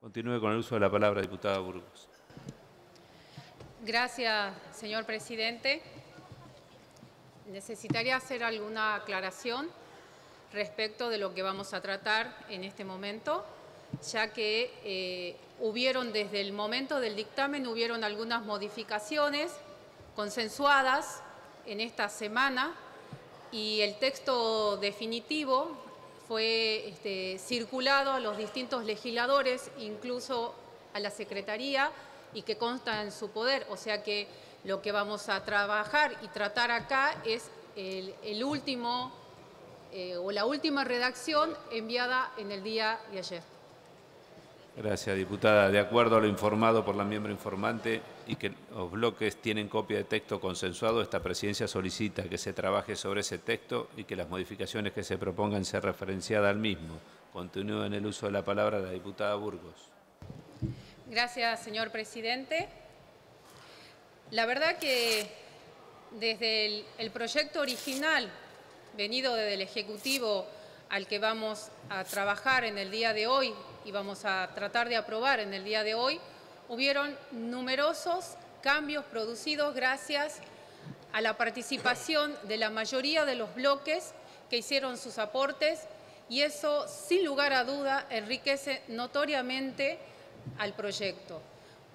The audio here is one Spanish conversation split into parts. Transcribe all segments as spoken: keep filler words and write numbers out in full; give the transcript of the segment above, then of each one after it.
Continúe con el uso de la palabra, diputada Burgos. Gracias, señor presidente. Necesitaría hacer alguna aclaración respecto de lo que vamos a tratar en este momento, ya que eh, hubieron desde el momento del dictamen, hubieron algunas modificaciones consensuadas en esta semana y el texto definitivo fue este, circulado a los distintos legisladores, incluso a la Secretaría, y que consta en su poder. O sea que lo que vamos a trabajar y tratar acá es el, el último eh, o la última redacción enviada en el día de ayer. Gracias, diputada. De acuerdo a lo informado por la miembro informante y que los bloques tienen copia de texto consensuado, esta presidencia solicita que se trabaje sobre ese texto y que las modificaciones que se propongan sean referenciadas al mismo. Continúa en el uso de la palabra la diputada Burgos. Gracias, señor presidente. La verdad que desde el, el proyecto original venido desde el Ejecutivo al que vamos a trabajar en el día de hoy y vamos a tratar de aprobar en el día de hoy, hubieron numerosos cambios producidos gracias a la participación de la mayoría de los bloques que hicieron sus aportes, y eso, sin lugar a duda, enriquece notoriamente al proyecto.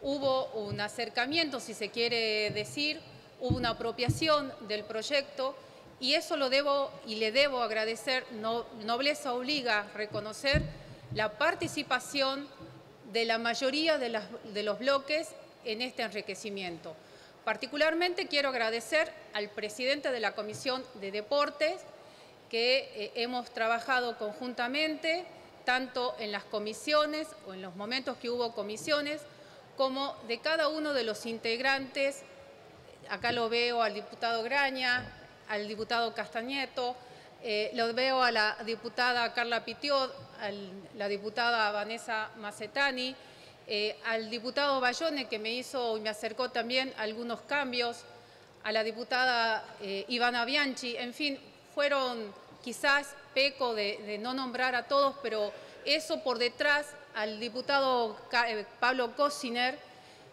Hubo un acercamiento, si se quiere decir, hubo una apropiación del proyecto, y eso lo debo y le debo agradecer, no, nobleza obliga a reconocer la participación de la mayoría de, las, de los bloques en este enriquecimiento. Particularmente quiero agradecer al presidente de la Comisión de Deportes, que eh, hemos trabajado conjuntamente, tanto en las comisiones o en los momentos que hubo comisiones, como de cada uno de los integrantes. Acá lo veo al diputado Graña, al diputado Castañeto, eh, lo veo a la diputada Carla Pitiot, a la diputada Vanessa Macetani, eh, al diputado Bayone, que me hizo y me acercó también algunos cambios, a la diputada eh, Ivana Bianchi. En fin, fueron, quizás peco de, de no nombrar a todos, pero eso por detrás, al diputado Pablo Kosiner,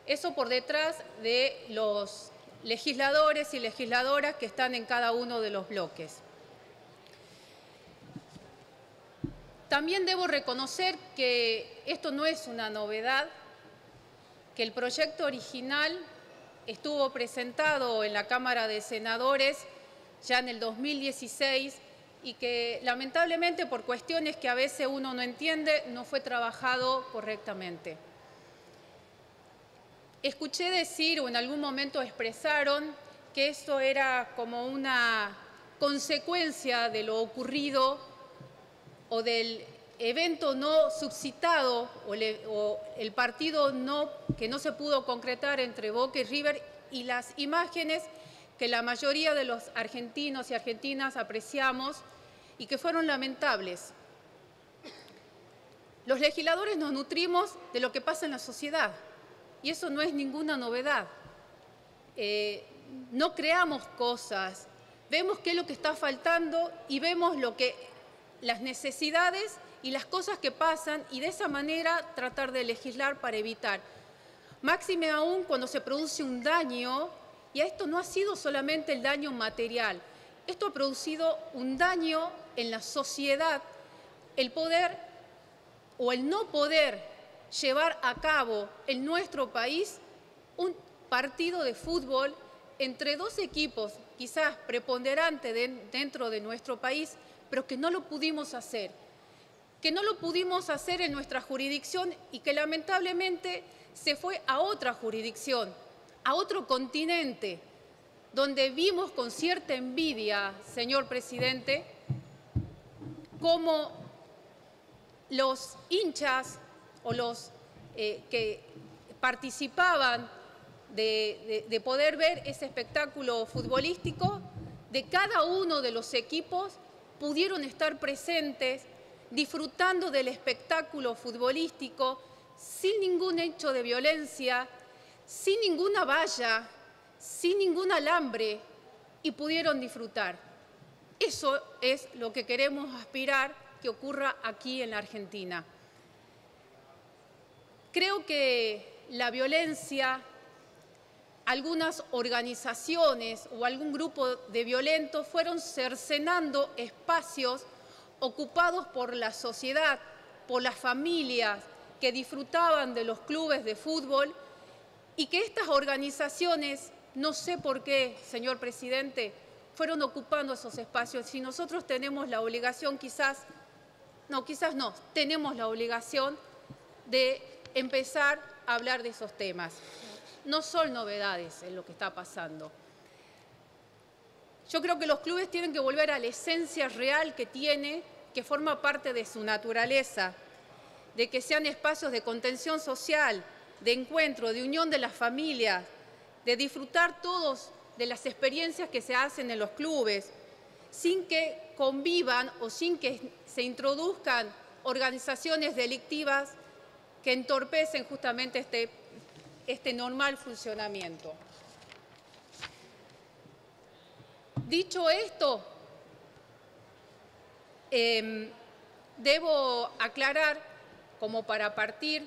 eso por detrás de los legisladores y legisladoras que están en cada uno de los bloques. También debo reconocer que esto no es una novedad, que el proyecto original estuvo presentado en la Cámara de Senadores ya en el dos mil dieciséis y que lamentablemente por cuestiones que a veces uno no entiende no fue trabajado correctamente. Escuché decir o en algún momento expresaron que esto era como una consecuencia de lo ocurrido o del evento no suscitado o, le, o el partido no, que no se pudo concretar entre Boca y River, y las imágenes que la mayoría de los argentinos y argentinas apreciamos y que fueron lamentables. Los legisladores nos nutrimos de lo que pasa en la sociedad. Y eso no es ninguna novedad. Eh, no creamos cosas, vemos qué es lo que está faltando y vemos lo que, las necesidades y las cosas que pasan, y de esa manera tratar de legislar para evitar. Máxime aún cuando se produce un daño, y esto no ha sido solamente el daño material, esto ha producido un daño en la sociedad, el poder o el no poder llevar a cabo en nuestro país un partido de fútbol entre dos equipos quizás preponderantes de, dentro de nuestro país, pero que no lo pudimos hacer, que no lo pudimos hacer en nuestra jurisdicción y que lamentablemente se fue a otra jurisdicción, a otro continente, donde vimos con cierta envidia, señor presidente, cómo los hinchas o los eh, que participaban de, de, de poder ver ese espectáculo futbolístico de cada uno de los equipos pudieron estar presentes disfrutando del espectáculo futbolístico sin ningún hecho de violencia, sin ninguna valla, sin ningún alambre, y pudieron disfrutar. Eso es lo que queremos aspirar que ocurra aquí en la Argentina. Creo que la violencia, algunas organizaciones o algún grupo de violentos fueron cercenando espacios ocupados por la sociedad, por las familias que disfrutaban de los clubes de fútbol, y que estas organizaciones, no sé por qué, señor presidente, fueron ocupando esos espacios. Si nosotros tenemos la obligación, quizás, no, quizás no, tenemos la obligación de empezar a hablar de esos temas. No son novedades en lo que está pasando. Yo creo que los clubes tienen que volver a la esencia real que tiene, que forma parte de su naturaleza, de que sean espacios de contención social, de encuentro, de unión de las familias, de disfrutar todos de las experiencias que se hacen en los clubes, sin que convivan o sin que se introduzcan organizaciones delictivas que entorpecen justamente este, este normal funcionamiento. Dicho esto, eh, debo aclarar, como para partir,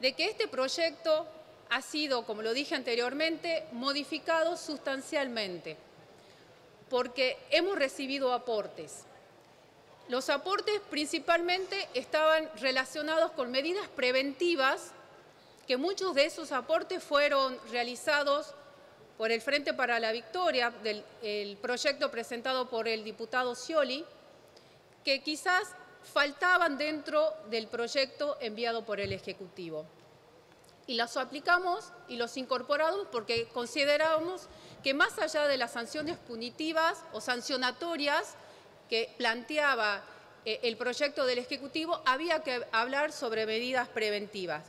de que este proyecto ha sido, como lo dije anteriormente, modificado sustancialmente, porque hemos recibido aportes. Los aportes principalmente estaban relacionados con medidas preventivas, que muchos de esos aportes fueron realizados por el Frente para la Victoria, del el proyecto presentado por el diputado Scioli, que quizás faltaban dentro del proyecto enviado por el Ejecutivo. Y los aplicamos y los incorporamos porque considerábamos que más allá de las sanciones punitivas o sancionatorias que planteaba el proyecto del Ejecutivo, había que hablar sobre medidas preventivas.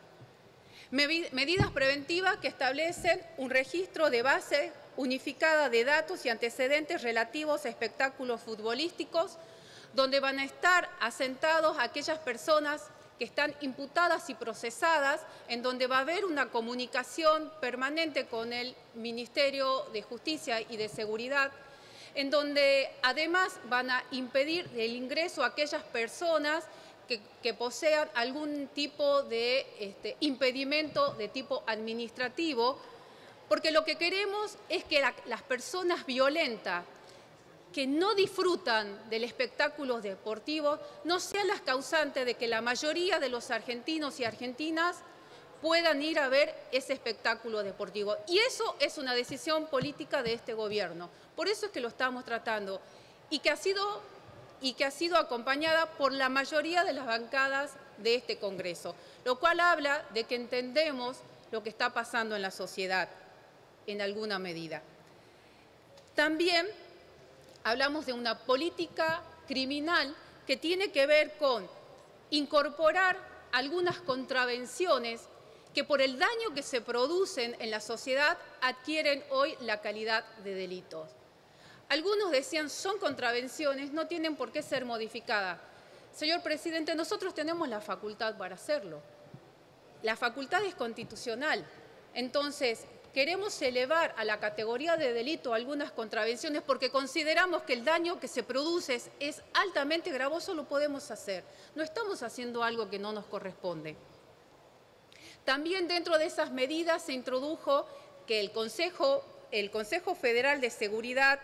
Medidas preventivas que establecen un registro de base unificada de datos y antecedentes relativos a espectáculos futbolísticos, donde van a estar asentados aquellas personas que están imputadas y procesadas, en donde va a haber una comunicación permanente con el Ministerio de Justicia y de Seguridad, en donde además van a impedir el ingreso a aquellas personas que, que posean algún tipo de este, impedimento de tipo administrativo, porque lo que queremos es que la, las personas violentas que no disfrutan del espectáculo deportivo no sean las causantes de que la mayoría de los argentinos y argentinas puedan ir a ver ese espectáculo deportivo. Y eso es una decisión política de este gobierno. Por eso es que lo estamos tratando y que ha sido, y que ha sido acompañada por la mayoría de las bancadas de este Congreso, lo cual habla de que entendemos lo que está pasando en la sociedad, en alguna medida. También hablamos de una política criminal que tiene que ver con incorporar algunas contravenciones que por el daño que se producen en la sociedad adquieren hoy la calidad de delitos. Algunos decían, son contravenciones, no tienen por qué ser modificadas. Señor presidente, nosotros tenemos la facultad para hacerlo. La facultad es constitucional. Entonces, queremos elevar a la categoría de delito algunas contravenciones porque consideramos que el daño que se produce es, es altamente gravoso, lo podemos hacer. No estamos haciendo algo que no nos corresponde. También dentro de esas medidas se introdujo que el Consejo, el Consejo Federal de Seguridad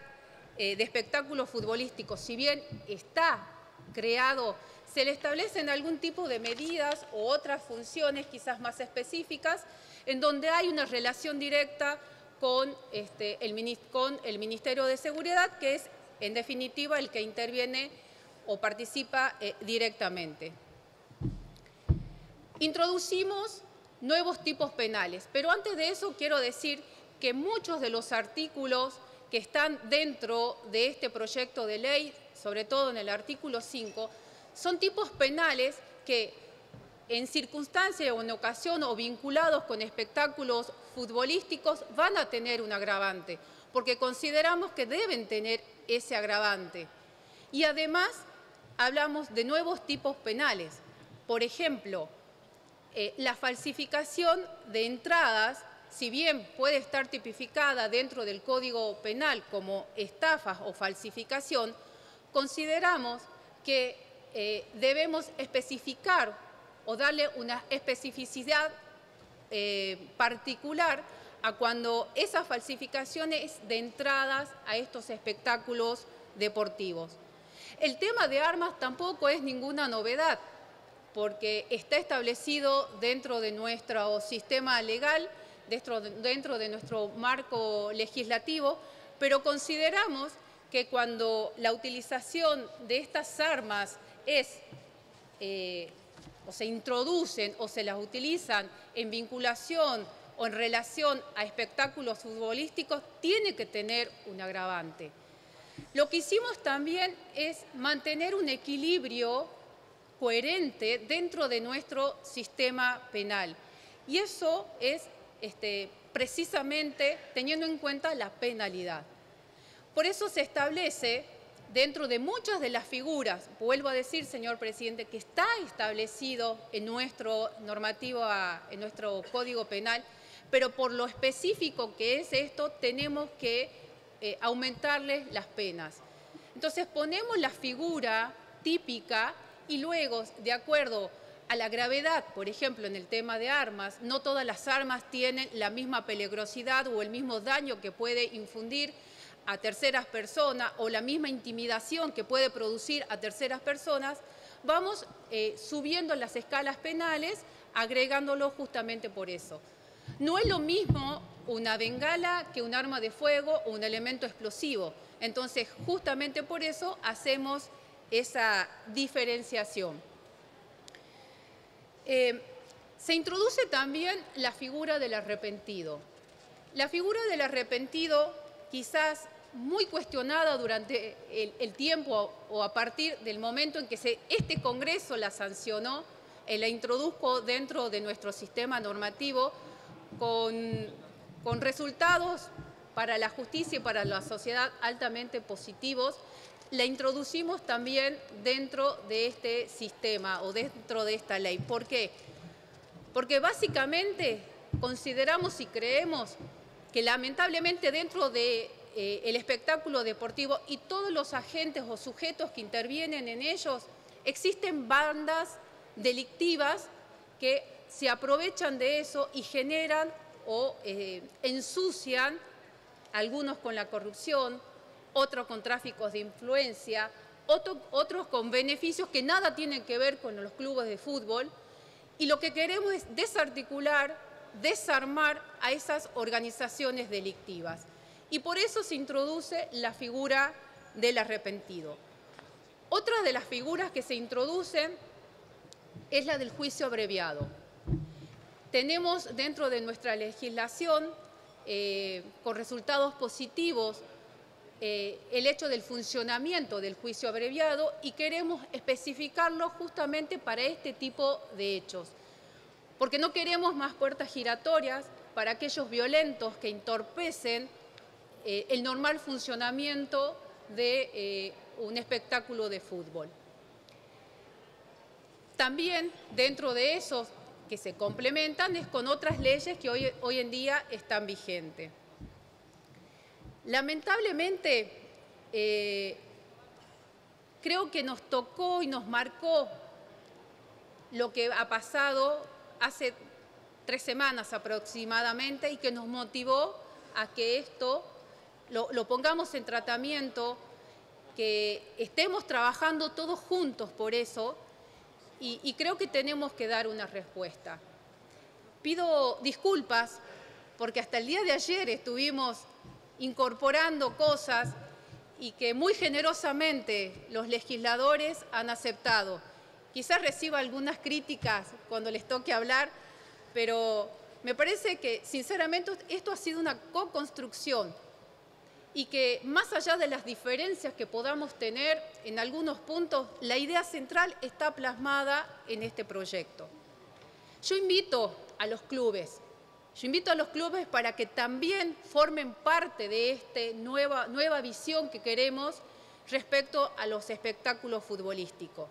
eh, de Espectáculos Futbolísticos, si bien está creado, se le establecen algún tipo de medidas o otras funciones quizás más específicas en donde hay una relación directa con, este, el, con el Ministerio de Seguridad, que es en definitiva el que interviene o participa eh, directamente. Introducimos nuevos tipos penales, pero antes de eso quiero decir que muchos de los artículos que están dentro de este proyecto de ley, sobre todo en el artículo cinco, son tipos penales que en circunstancia o en ocasión o vinculados con espectáculos futbolísticos van a tener un agravante, porque consideramos que deben tener ese agravante. Y además hablamos de nuevos tipos penales, por ejemplo, eh, la falsificación de entradas, si bien puede estar tipificada dentro del Código Penal como estafas o falsificación, consideramos que eh, debemos especificar o darle una especificidad eh, particular a cuando esas falsificaciones de entradas a estos espectáculos deportivos. El tema de armas tampoco es ninguna novedad, porque está establecido dentro de nuestro sistema legal, dentro de, dentro de nuestro marco legislativo, pero consideramos que cuando la utilización de estas armas es, eh, o se introducen o se las utilizan en vinculación o en relación a espectáculos futbolísticos, tiene que tener un agravante. Lo que hicimos también es mantener un equilibrio coherente dentro de nuestro sistema penal. Y eso es este, precisamente teniendo en cuenta la penalidad. Por eso se establece dentro de muchas de las figuras, vuelvo a decir, señor Presidente, que está establecido en nuestro normativa, en nuestro Código Penal, pero por lo específico que es esto, tenemos que eh, aumentarles las penas. Entonces ponemos la figura típica y luego, de acuerdo a la gravedad, por ejemplo, en el tema de armas, no todas las armas tienen la misma peligrosidad o el mismo daño que puede infundir a terceras personas o la misma intimidación que puede producir a terceras personas, vamos eh, subiendo las escalas penales, agregándolo justamente por eso. No es lo mismo una bengala que un arma de fuego o un elemento explosivo. Entonces, justamente por eso hacemos esa diferenciación. Eh, se introduce también la figura del arrepentido. La figura del arrepentido, quizás muy cuestionada durante el, el tiempo o a partir del momento en que se, este Congreso la sancionó, eh, la introdujo dentro de nuestro sistema normativo con, con resultados para la justicia y para la sociedad altamente positivos. La introducimos también dentro de este sistema o dentro de esta ley. ¿Por qué? Porque básicamente consideramos y creemos que lamentablemente dentro del eh, el espectáculo deportivo y todos los agentes o sujetos que intervienen en ellos, existen bandas delictivas que se aprovechan de eso y generan o eh, ensucian, algunos con la corrupción, otros con tráficos de influencia, otro, otros con beneficios que nada tienen que ver con los clubes de fútbol. Y lo que queremos es desarticular, desarmar a esas organizaciones delictivas. Y por eso se introduce la figura del arrepentido. Otra de las figuras que se introducen es la del juicio abreviado. Tenemos dentro de nuestra legislación, eh, con resultados positivos, Eh, el hecho del funcionamiento del juicio abreviado y queremos especificarlo justamente para este tipo de hechos. Porque no queremos más puertas giratorias para aquellos violentos que entorpecen eh, el normal funcionamiento de eh, un espectáculo de fútbol. También dentro de esos que se complementan es con otras leyes que hoy, hoy en día están vigentes. Lamentablemente, eh, creo que nos tocó y nos marcó lo que ha pasado hace tres semanas aproximadamente y que nos motivó a que esto lo, lo pongamos en tratamiento, que estemos trabajando todos juntos por eso y, y creo que tenemos que dar una respuesta. Pido disculpas porque hasta el día de ayer estuvimos incorporando cosas y que muy generosamente los legisladores han aceptado. Quizás reciba algunas críticas cuando les toque hablar, pero me parece que sinceramente esto ha sido una co-construcción y que más allá de las diferencias que podamos tener en algunos puntos, la idea central está plasmada en este proyecto. Yo invito a los clubes, Yo invito a los clubes para que también formen parte de esta nueva, nueva visión que queremos respecto a los espectáculos futbolísticos.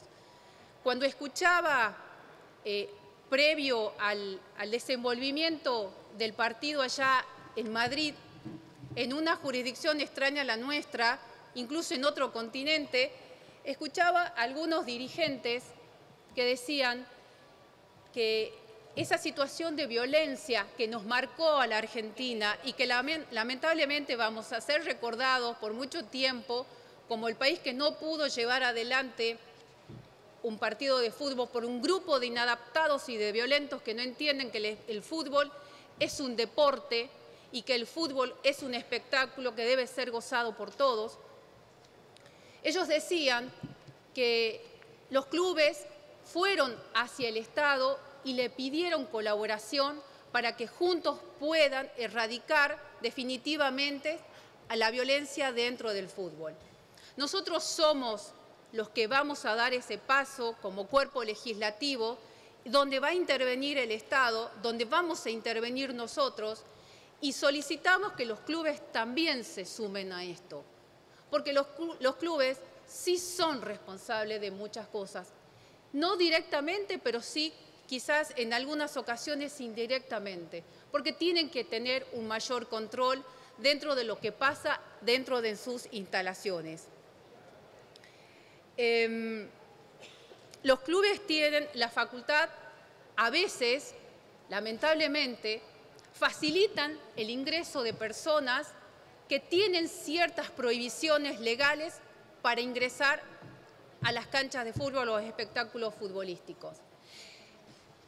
Cuando escuchaba, eh, previo al, al desenvolvimiento del partido allá en Madrid, en una jurisdicción extraña a la nuestra, incluso en otro continente, escuchaba a algunos dirigentes que decían que esa situación de violencia que nos marcó a la Argentina y que lamentablemente vamos a ser recordados por mucho tiempo como el país que no pudo llevar adelante un partido de fútbol por un grupo de inadaptados y de violentos que no entienden que el fútbol es un deporte y que el fútbol es un espectáculo que debe ser gozado por todos. Ellos decían que los clubes fueron hacia el Estado y le pidieron colaboración para que juntos puedan erradicar definitivamente a la violencia dentro del fútbol. Nosotros somos los que vamos a dar ese paso como cuerpo legislativo, donde va a intervenir el Estado, donde vamos a intervenir nosotros, y solicitamos que los clubes también se sumen a esto, porque los, los clubes sí son responsables de muchas cosas, no directamente, pero sí quizás en algunas ocasiones indirectamente, porque tienen que tener un mayor control dentro de lo que pasa dentro de sus instalaciones. Eh, los clubes tienen la facultad, a veces, lamentablemente, facilitan el ingreso de personas que tienen ciertas prohibiciones legales para ingresar a las canchas de fútbol o a los espectáculos futbolísticos.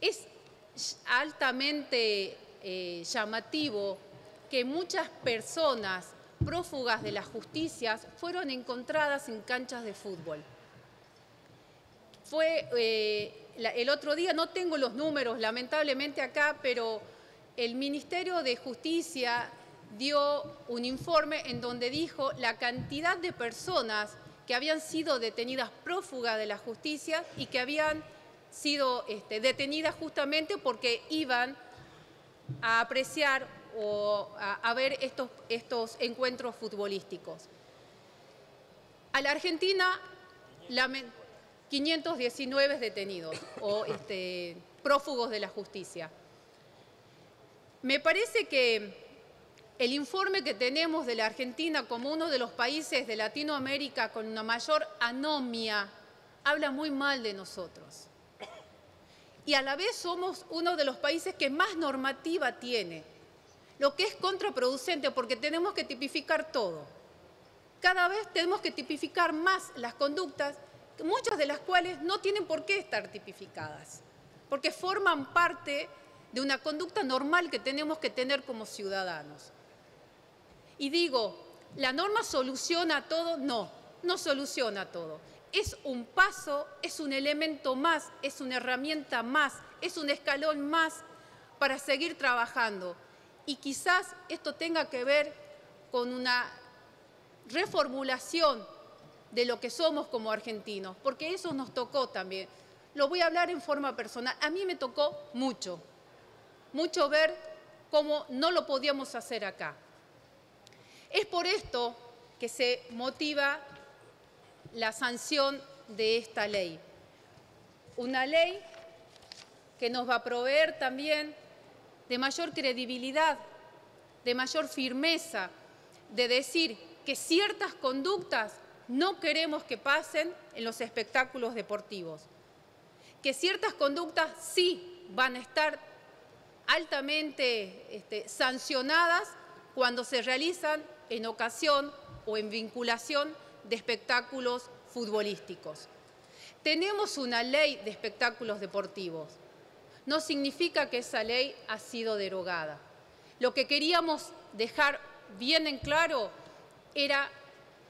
Es altamente eh, llamativo que muchas personas prófugas de las justicias fueron encontradas en canchas de fútbol. Fue eh, la, el otro día, no tengo los números lamentablemente acá, pero el Ministerio de Justicia dio un informe en donde dijo la cantidad de personas que habían sido detenidas prófugas de la justicia y que habían sido este, detenidas justamente porque iban a apreciar o a, a ver estos, estos encuentros futbolísticos. A la Argentina, la, quinientos diecinueve detenidos o este, prófugos de la justicia. Me parece que el informe que tenemos de la Argentina como uno de los países de Latinoamérica con una mayor anomia habla muy mal de nosotros. Y a la vez somos uno de los países que más normativa tiene, lo que es contraproducente porque tenemos que tipificar todo. Cada vez tenemos que tipificar más las conductas, muchas de las cuales no tienen por qué estar tipificadas, porque forman parte de una conducta normal que tenemos que tener como ciudadanos. Y digo, ¿la norma soluciona todo? No, no soluciona todo. Es un paso, es un elemento más, es una herramienta más, es un escalón más para seguir trabajando. Y quizás esto tenga que ver con una reformulación de lo que somos como argentinos, porque eso nos tocó también. Lo voy a hablar en forma personal. A mí me tocó mucho, mucho ver cómo no lo podíamos hacer acá. Es por esto que se motiva la sanción de esta ley. Una ley que nos va a proveer también de mayor credibilidad, de mayor firmeza, de decir que ciertas conductas no queremos que pasen en los espectáculos deportivos, que ciertas conductas sí van a estar altamente este, sancionadas cuando se realizan en ocasión o en vinculación de espectáculos futbolísticos. Tenemos una ley de espectáculos deportivos. No significa que esa ley ha sido derogada. Lo que queríamos dejar bien en claro era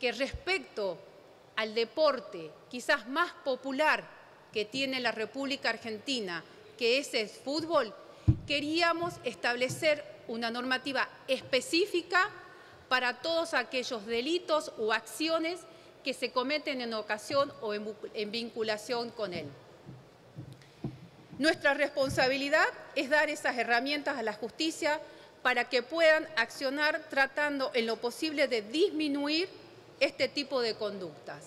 que respecto al deporte quizás más popular que tiene la República Argentina, que ese es fútbol, queríamos establecer una normativa específica para todos aquellos delitos o acciones que se cometen en ocasión o en, en vinculación con él. Nuestra responsabilidad es dar esas herramientas a la justicia para que puedan accionar tratando en lo posible de disminuir este tipo de conductas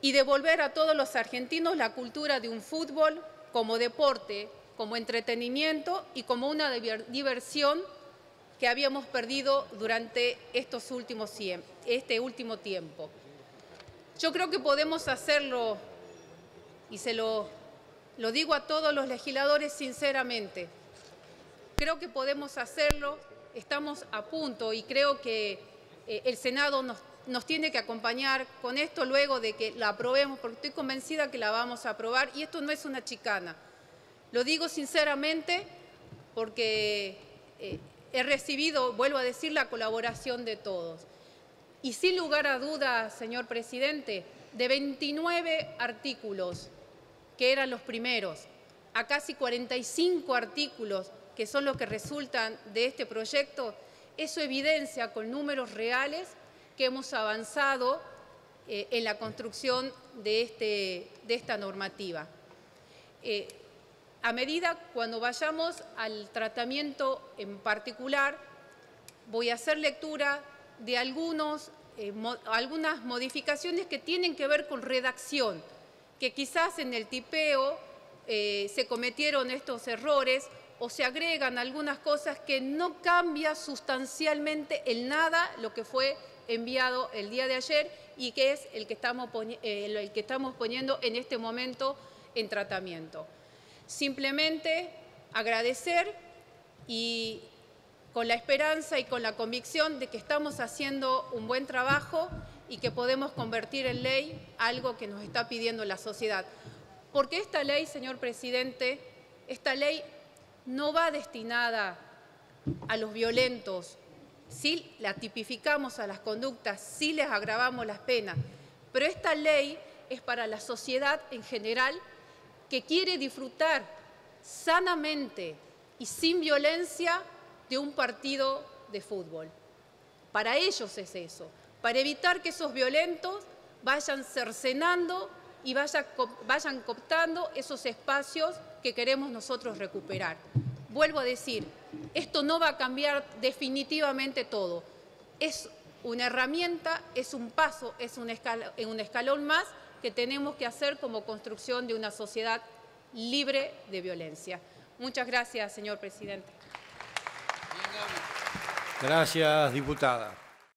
y devolver a todos los argentinos la cultura de un fútbol como deporte, como entretenimiento y como una diversión que habíamos perdido durante estos últimos, este último tiempo. Yo creo que podemos hacerlo, y se lo Lo digo a todos los legisladores sinceramente. Creo que podemos hacerlo, estamos a punto y creo que eh, el Senado nos, nos tiene que acompañar con esto luego de que la aprobemos, porque estoy convencida que la vamos a aprobar y esto no es una chicana. Lo digo sinceramente porque eh, he recibido, vuelvo a decir, la colaboración de todos. Y sin lugar a dudas, señor presidente, de veintinueve artículos, que eran los primeros, a casi cuarenta y cinco artículos, que son los que resultan de este proyecto, eso evidencia con números reales que hemos avanzado eh, en la construcción de, este, de esta normativa. Eh, a medida, cuando vayamos al tratamiento en particular, voy a hacer lectura de algunos, eh, mo- algunas modificaciones que tienen que ver con redacción, que quizás en el tipeo eh, se cometieron estos errores o se agregan algunas cosas que no cambia sustancialmente en nada lo que fue enviado el día de ayer y que es el que estamos, eh, el que estamos poniendo en este momento en tratamiento. Simplemente agradecer y con la esperanza y con la convicción de que estamos haciendo un buen trabajo y que podemos convertir en ley algo que nos está pidiendo la sociedad. Porque esta ley, señor presidente, esta ley no va destinada a los violentos. Sí la tipificamos a las conductas, sí les agravamos las penas, pero esta ley es para la sociedad en general que quiere disfrutar sanamente y sin violencia de un partido de fútbol. Para ellos es eso. Para evitar que esos violentos vayan cercenando y vaya, vayan cooptando esos espacios que queremos nosotros recuperar. Vuelvo a decir, esto no va a cambiar definitivamente todo. Es una herramienta, es un paso, es un escalón, un escalón más que tenemos que hacer como construcción de una sociedad libre de violencia. Muchas gracias, señor presidente. Gracias, diputada.